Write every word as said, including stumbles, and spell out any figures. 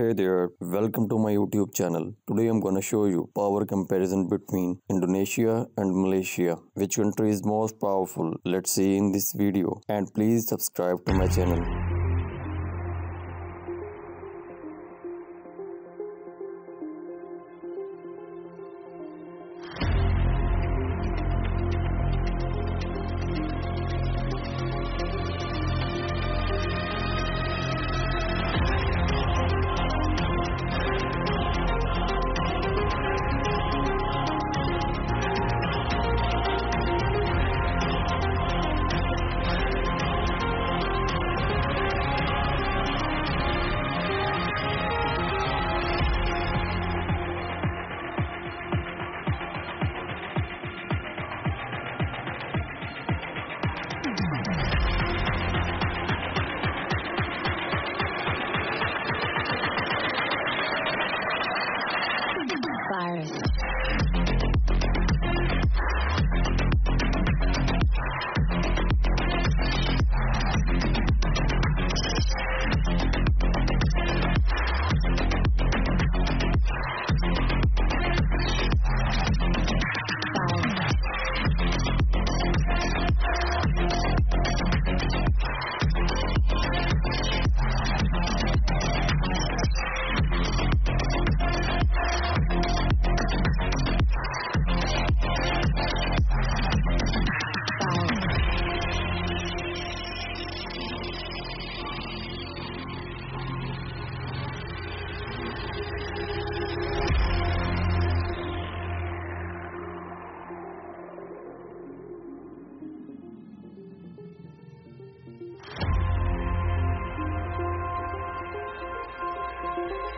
Hey there, welcome to my YouTube channel. Today I'm gonna show you power comparison between Indonesia and Malaysia. Which country is most powerful? Let's see in this video, and please subscribe to my channel. Thank you.